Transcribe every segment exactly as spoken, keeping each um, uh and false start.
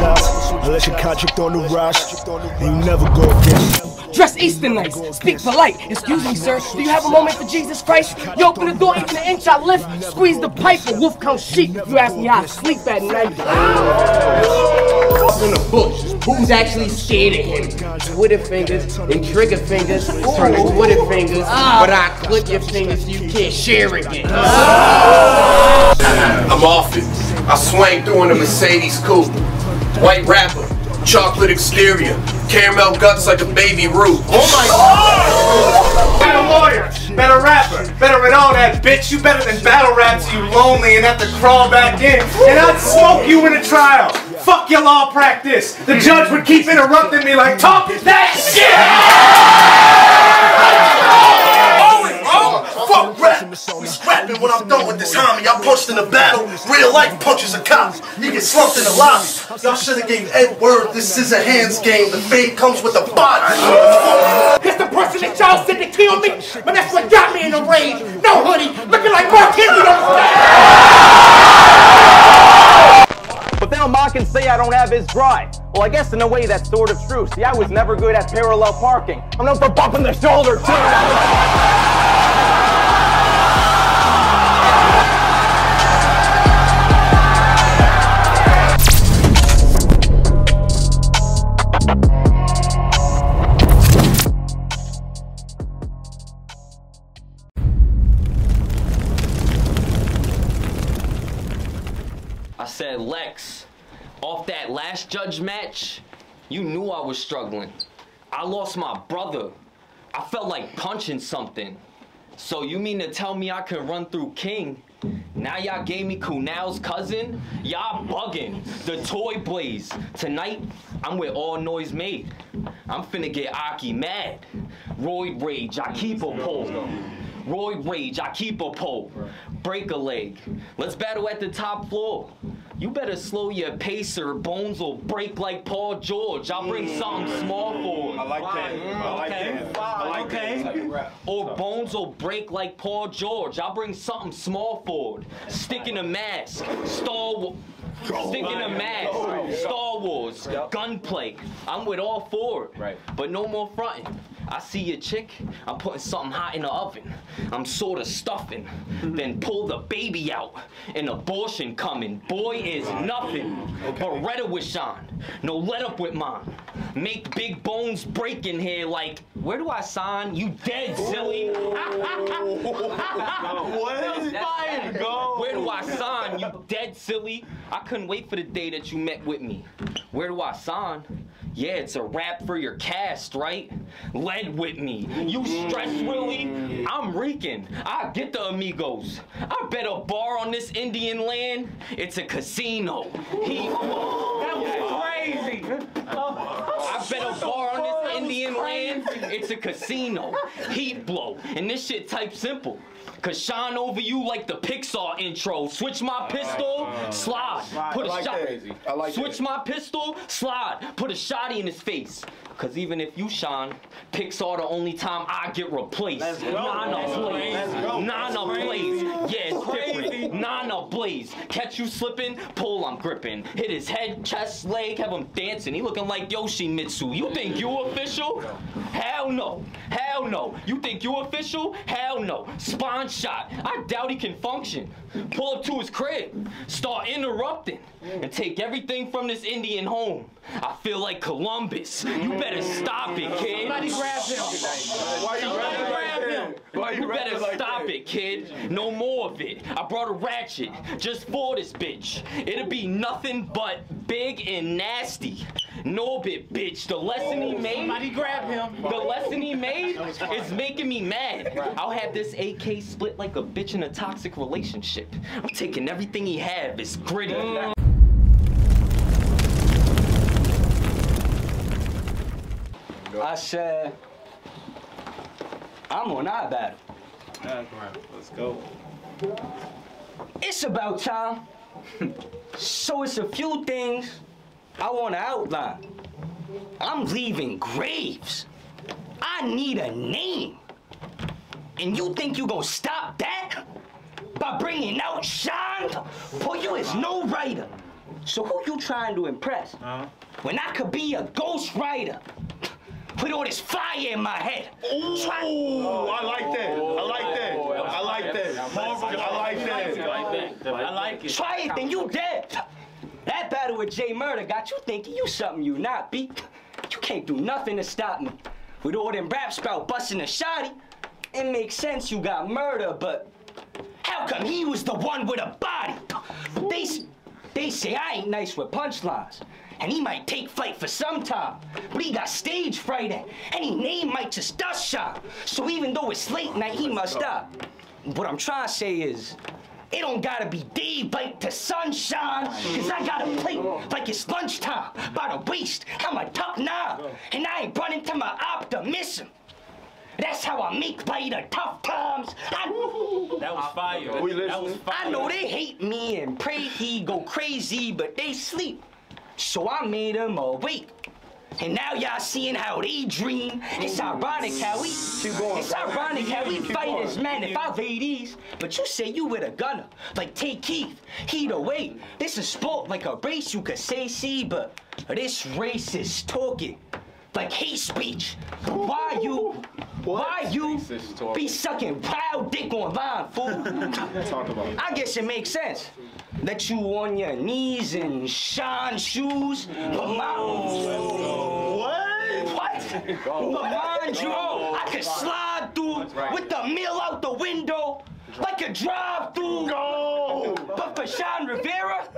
size, unless your contract on the rise, you never go again. Dress Eastern nice, speak polite. Excuse me, sir, do you have a moment for Jesus Christ? You open the door, even an inch I lift, squeeze the pipe, and wolf comes sheep. You ask me how I sleep at night. In the bush, who's actually scared of him? Twitter fingers and trigger fingers turn to Twitter fingers, but I clip your fingers so you can't share again. I'm off it. I swang through in a Mercedes coupe. White rapper, chocolate exterior, caramel guts like a baby root. Oh my God! Better lawyer, better rapper, better at all that, bitch. You better than battle raps, you lonely and have to crawl back in. And I'd smoke you in a trial. Fuck your law practice. The judge would keep interrupting me like, talk that shit! Oh, oh, fuck rap. We scrapping when I'm done with this homie. I'm punched in a battle. Real life punches a cop. You get slumped in the lobby. Y'all shoulda gave Ed word. This is a hands game. The fade comes with a body. It's the person that y'all said to kill me, but that's what got me in a rage. No hoodie, looking like Mark Henry on the stage. But they'll mock and say I don't have his drive. Well, I guess in a way that's sort of true. See, I was never good at parallel parking. I'm known for bumping the shoulder, too. I said, Lex, off that last judge match, you knew I was struggling. I lost my brother. I felt like punching something. So you mean to tell me I can run through King? Now y'all gave me Kunal's cousin? Y'all bugging. The toy blaze. Tonight, I'm with all noise made. I'm finna get Aki mad. Roy rage, I keep a pole. Roy rage, I keep a pole. Break a leg. Let's battle at the top floor. You better slow your pace or bones will break like Paul George. I'll bring something small for you. I like that. I like that. I like that. Or bones will break like Paul George. I'll bring something small forward. Stick in a mask. Star Wars. Stick in a mask. Star Wars. Gunplay. I'm with all four. But no more fronting. I see your chick, I'm putting something hot in the oven. I'm sorta stuffing, then pull the baby out. An abortion coming, boy is nothing. Okay. Beretta with Shine, no let up with mine. Make big bones break in here like, where do I sign? You dead, silly. What is fire, go? Where do I sign? You dead, silly. I couldn't wait for the day that you met with me. Where do I sign? Yeah, it's a wrap for your cast, right? Lead with me. You stress, Willie? I'm reeking. I get the amigos. I bet a bar on this Indian land. It's a casino. He, that was crazy. I bet a bar on this Indian land. It's a casino. Heat blow. And this shit type simple. Cause shine over you like the Pixar intro. Switch my pistol, slide, put a shot. Switch my pistol, slide, put a shotty in his face. Cause even if you shine, Pixar the only time I get replaced. Nana Blaze, Nana Blaze, yeah it's different. Nana Blaze, catch you slipping, pull I'm gripping. Hit his head, chest, leg, have him dancing. He looking like Yoshimitsu. You think you official? Hell no, hell no. You think you official? Hell no. Sponge shot. I doubt he can function. Pull up to his crib, start interrupting, and take everything from this Indian home. I feel like Columbus. You better stop it, kid. Somebody grab him. Why you Somebody grab him. Why you, you better like stop that? It, kid. No more of it. I brought a ratchet just for this bitch. It'll be nothing but big and nasty. Norbit, bitch. The lesson he made. Somebody grab him. The lesson he made is making me mad. I'll have this A K split like a bitch in a toxic relationship. I'm taking everything he have. It's gritty. Mm. I said, I'm on our battle. Yeah, come on. Let's go. It's about time. So it's a few things I want to outline. I'm leaving graves. I need a name. And you think you gonna stop that by bringing out Shine? For you is no writer. So who you trying to impress? Uh-huh. When I could be a ghostwriter, put all this fire in my head. Ooh, Try oh, I like that. I like that. I like that. I like that. I like it. Try it, then you dead. That battle with Jay Murda got you thinking you something you not, B. You can't do nothing to stop me. With all them raps about busting a shotty, it makes sense you got Murda, but how come he was the one with a body? But they, they say I ain't nice with punchlines, and he might take flight for some time, but he got stage fright, and any name might just dust shot. So even though it's late night, he must stop. What I'm trying to say is, it don't gotta be daylight to sunshine, cause I got a plate like it's lunchtime. By the waist, I'm a top nine, and I ain't running to my optimism. That's how I make by the tough times. I, that was fire. We that was fire. I know they hate me and pray he go crazy, but they sleep. So I made them awake. And now y'all seeing how they dream. It's ironic how we, going, it's bro. ironic how we keep fight as men if I ladies. But you say you with a gunner, like Take Keith, heat away. This is sport like a race, you could say see, but this race is talking. Like hate speech. Why you, why you be sucking wild dick online, fool? Talk about it. I guess it makes sense that you on your knees in shine shoes, but mine, what? What? But mind you, I could slide through with the meal out the window like a drive-through. Go. But for Sean Rivera,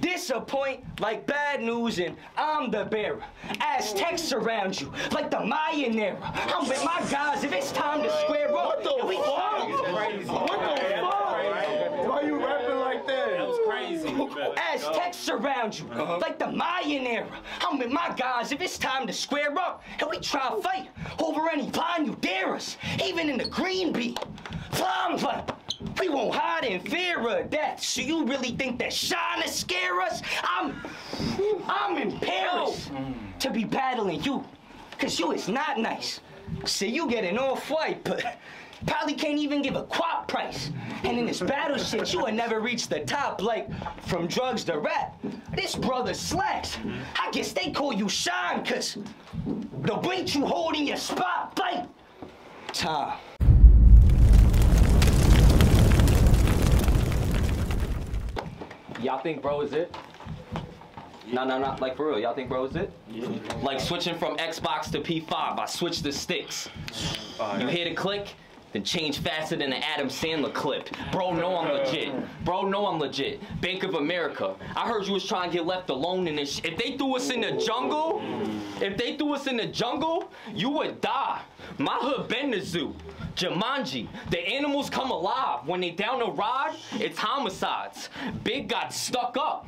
disappoint like bad news and I'm the bearer. Aztecs surround you like the Mayan era. I'm with my guys if it's time to square up. What the fuck? What the fuck? Why you rapping like that? That was crazy. Aztecs surround you uh-huh. like the Mayan era. I'm with my guys if it's time to square up. And we try to fight over any line you dare us. Even in the green beat. Plum, but we won't hide in fear of death. So you really think that Shine is scare us? I'm, I'm in Paris to be battling you, cause you is not nice. So you get an off white, but probably can't even give a quap price. And in this battle shit, you will never reach the top, like from drugs to rap. This brother slacks. I guess they call you Shine, cause the weight you hold in your spotlight. Time. Y'all think bro is it? No, no, no, like for real, y'all think bro is it? Yeah. Like switching from Xbox to P five, I switch the sticks. Fire. You hear the click, then change faster than an Adam Sandler clip. Bro, know I'm legit. Bro, know I'm legit. Bank of America. I heard you was trying to get left alone in this sh If they threw us in the jungle, if they threw us in the jungle, you would die. My hood been the zoo. Jumanji, the animals come alive. When they down the ride, it's homicides. Big got stuck up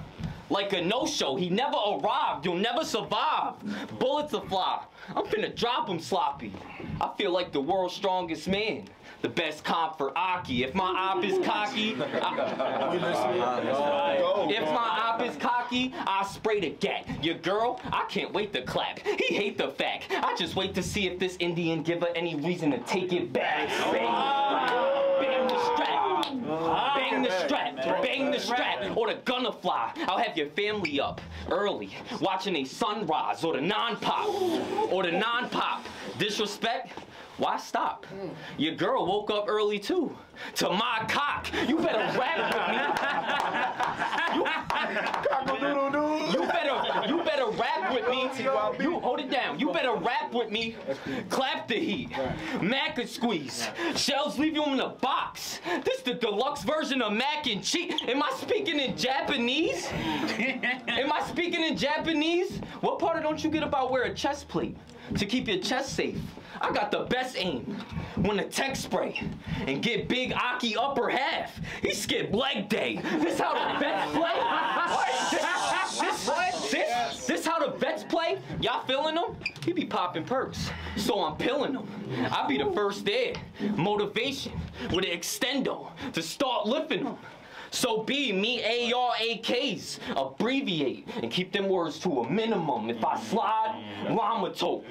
like a no-show. He never arrived. You'll never survive. Bullets will fly. I'm finna drop him sloppy. I feel like the world's strongest man. The best comp for Aki. If my op is cocky, I, if my op is cocky, I spray the gat. Your girl, I can't wait to clap. He hate the fact. I just wait to see if this Indian give her any reason to take it back. Bang the strap. Bang the strap. Bang the strap. Or the gunna fly. I'll have your family up early, watching a sunrise or the non-pop. Or the non-pop. Disrespect. Why stop? Your girl woke up early too. To my cock. You better rap with me. you, you better, you better rap with me. You hold it down. You better rap with me. Clap the heat. Mac and squeeze. Shells leave you in the box. This the deluxe version of mac and cheese. Am I speaking in Japanese? Am I speaking in Japanese? What part don't you get about wear a chest plate to keep your chest safe? I got the best aim when the tech spray and get Big Aki upper half. He skipped leg day. This how the vets play? What? This, this, this how the vets play? Y'all feeling him? He be popping perks, so I'm pilling him. I be the first there. Motivation with an extendo to start lifting him. So be me A R A Ks, abbreviate, and keep them words to a minimum. If I slide, Rama tote,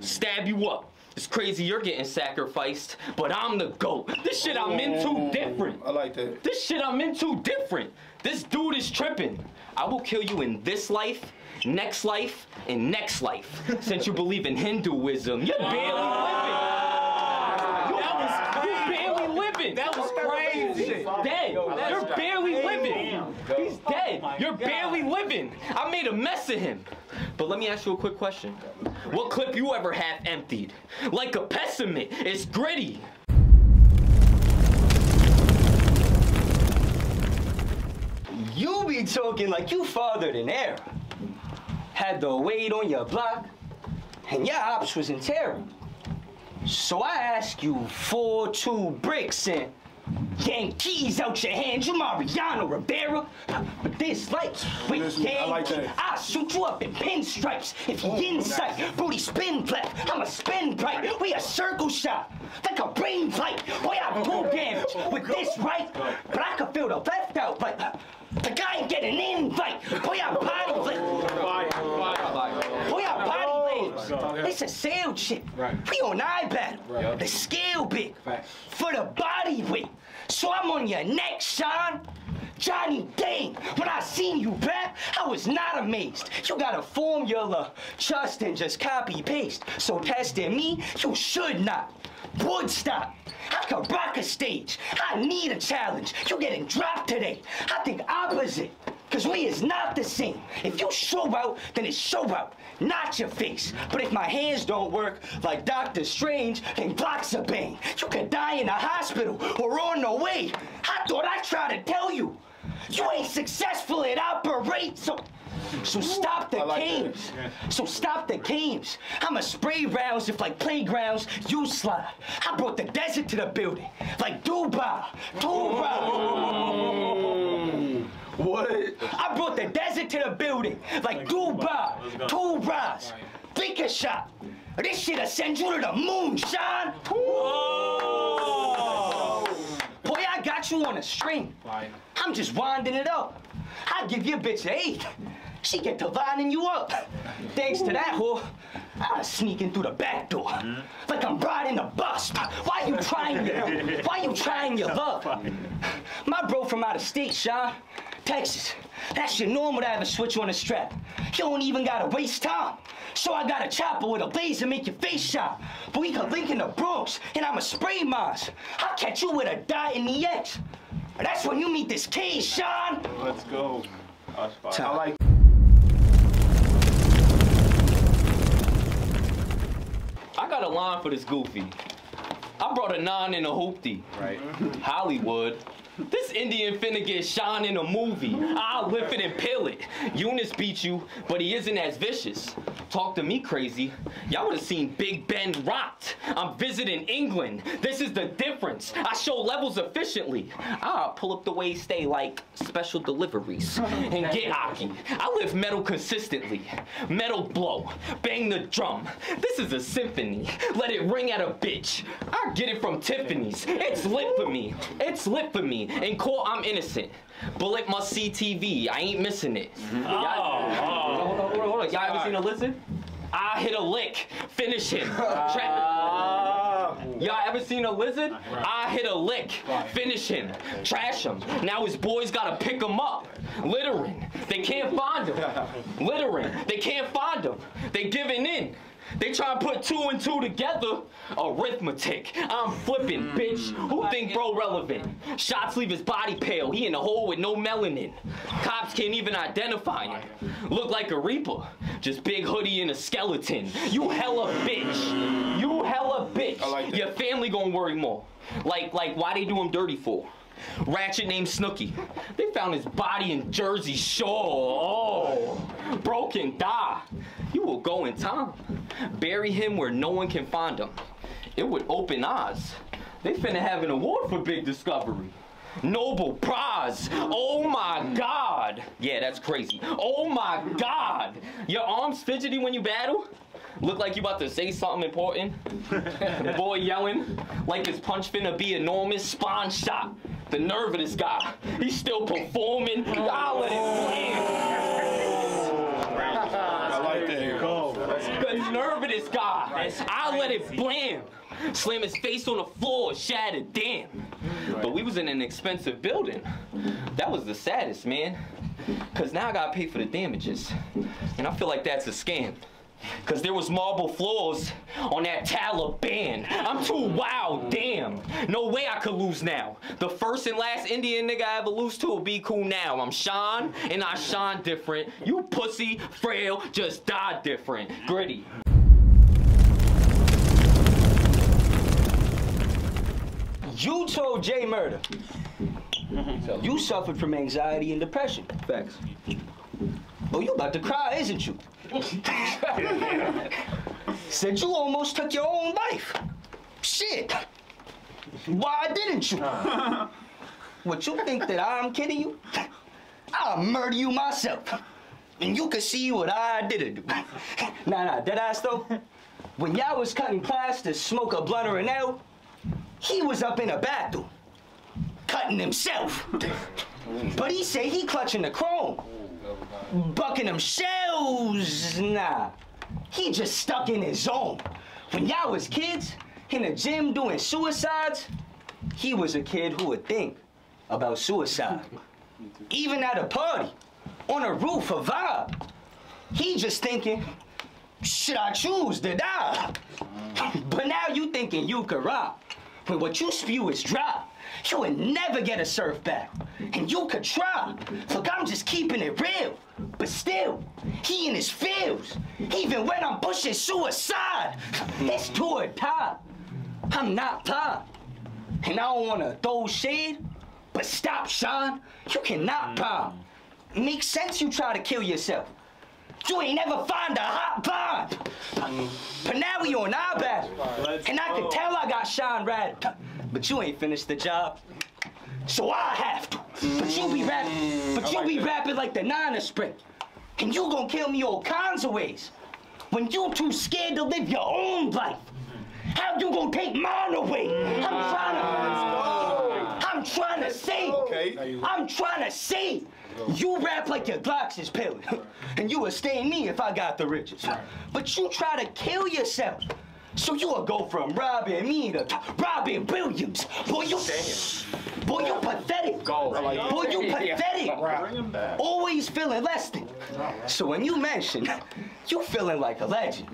stab you up. It's crazy you're getting sacrificed, but I'm the GOAT. This shit I'm into different. I like that. This shit I'm into different. This dude is tripping. I will kill you in this life, next life, and next life. Since you believe in Hinduism, you're barely living. That was, you're barely living. That was crazy. He's dead. You're barely living. He's dead. You're barely living. I made a mess of him. But let me ask you a quick question. What clip you ever have emptied? Like a pessimist, it's gritty. You be talking like you fathered an era. Had the weight on your block, and your ops was in terror. So I ask you for two bricks and Yankees out your hands. You Mariano Rivera. But this light with Listen, Yankee, I like that. I'll shoot you up in pinstripes. If you insight, booty spin black, I'm a spin bright. We a circle shot, like a rain light. Boy, I pull damage with this right, but I can feel the left out like, the guy ain't getting an invite. Boy, I body lift. Boy, I body lift. It's a sale shit. Right. We on eye battle. Right. The scale big. Right. For the body weight. So I'm on your neck, Sean. Johnny Dane, when I seen you rap, I was not amazed. You got a formula, trust and just copy paste. So testing me, you should not. Woodstock, I could rock a stage. I need a challenge. You getting dropped today. I think opposite, cause we is not the same. If you show out, then it's show out, not your face. But if my hands don't work, like Doctor Strange, then blocks a bang. You could die in a hospital or on the way. I thought I'd try to tell you. You ain't successful at operate, so... So stop the like games. Yeah. So stop the games. I'ma spray rounds if like playgrounds, you slide. I brought the desert to the building. Like Dubai, Dubai. What? I brought the desert to the building. Like, like Dubai, Dubai. Bika shot. This shit'll send you to the moon, Sean. Boy, I got you on a string. I'm just winding it up. I give your bitch an eight. She get to lining you up. Thanks to that whore, I'm sneaking through the back door. Mm-hmm. Like I'm riding a bus. Why you trying your, why you trying your love? My bro from out of state, Sean. Texas. That shit normal to have a switch on a strap. You don't even gotta waste time. So I got a chopper with a laser, make your face shot. But we can link in the Bronx, and I'ma spray mines. I'll catch you with a dot in the X. That's when you meet this kid, Sean. Let's go. I like. I got a line for this goofy. I brought a nine and a hoopty. Right. Hollywood. This Indian finna get shine in a movie. I'll lift it and peel it. Eunice beat you, but he isn't as vicious. Talk to me crazy. Y'all would've seen Big Ben rocked. I'm visiting England. This is the difference. I show levels efficiently. I'll pull up the way stay like special deliveries and get Aki. I lift metal consistently. Metal blow. Bang the drum. This is a symphony. Let it ring at a bitch. I get it from Tiffany's. It's lit for me. It's lit for me. And call I'm innocent. Bullet must see T V. I ain't missing it. Mm-hmm. Oh, oh. Hold on, hold on, hold on. Y'all ever seen a listen? I hit a lick. Finish him. Tra- Y'all ever seen a lizard? I hit a lick. Finish him. Trash him. Now his boys gotta pick him up. Littering. They can't find him. Littering. They can't find him. They giving in. They try to put two and two together. Arithmetic. I'm flipping, bitch. Who think bro relevant? Shots leave his body pale. He in a hole with no melanin. Cops can't even identify him. Look like a reaper. Just big hoodie and a skeleton. You hella bitch. You hella bitch. Like your family gonna worry more. Like, like why they do him dirty for? Ratchet named Snooki. They found his body in Jersey Shore. Oh, bro can die. You will go in time. Bury him where no one can find him. It would open eyes. They finna have an award for big discovery. Nobel Prize. Oh my God. Yeah, that's crazy. Oh my God. Your arms fidgety when you battle? Look like you about to say something important. The boy yelling like his punch finna be enormous. Spawn shot. The nerve of this guy. He's still performing. I'll let it blam. I like that. Go. The nerve of this guy. I'll let it blam. Slam his face on the floor. Shattered. Damn. But we was in an expensive building. That was the saddest, man. Cause now I gotta pay for the damages. And I feel like that's a scam. Cause there was marble floors on that Taliban. I'm too wild, damn. No way I could lose now. The first and last Indian nigga I ever lose to will be cool now. I'm Shine, and I shine different. You pussy, frail, just die different. Gritty. You told Jay murder. You suffered from anxiety and depression. Facts. Oh, you about to cry, isn't you? Said you almost took your own life. Shit. Why didn't you? What, you think that I'm kidding you? I'll murder you myself. And you can see what I didn't do. Nah, nah, deadass though. When y'all was cutting class to smoke a blunt or an L, he was up in a bathroom, cutting himself. But he said he clutching the chrome. Bucking them shells, nah. He just stuck in his zone. When y'all was kids, in the gym doing suicides, he was a kid who would think about suicide. Even at a party, on a roof, a vibe. He just thinking, should I choose to die? But now you thinking you could rob. But what you spew is dry. You would never get a surf back. And you could try. Look, I'm just keeping it real. But still, he in his fields. Even when I'm pushing suicide, it's to a top. I'm not tired. And I don't want to throw shade. But stop, Shine. You cannot bomb. It makes sense you try to kill yourself. You ain't never find a hot bomb. But now we on our battle. And I can tell I got Shine right. But you ain't finished the job, so I have to. But you be rapping, but you be rapping like the Niner sprint. And you gonna kill me all kinds of ways. When you too scared to live your own life, how you gonna take mine away? I'm trying to, I'm trying to save. I'm trying to save. You rap like your Glocks is peeling. And you would stay me if I got the riches. But you try to kill yourself. So you'll go from Robin me to Robin Williams. Boy, you Damn. Boy, you pathetic. Go. Boy, you pathetic. Yeah. Always feeling less than. So when you mention, you feeling like a legend.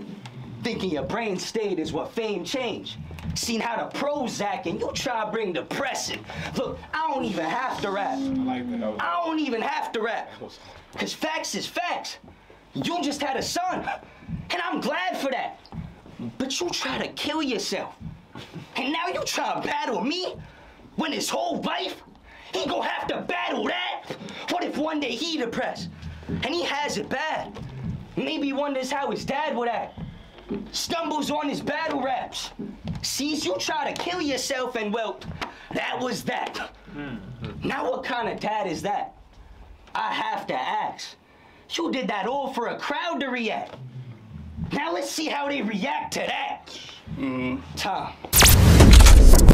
Thinking your brain state is what fame changed. Seen how the Prozac and you try to bring depression. Look, I don't even have to rap. I don't even have to rap. Cause facts is facts. You just had a son. And I'm glad for that. But you try to kill yourself. And now you try to battle me when his whole life, he gonna have to battle that? What if one day he depressed and he has it bad? Maybe wonders how his dad would act. Stumbles on his battle raps. Sees you try to kill yourself and well, that was that. Now what kind of dad is that? I have to ask. You did that all for a crowd to react. Now let's see how they react to that. Mm-hmm. Tom.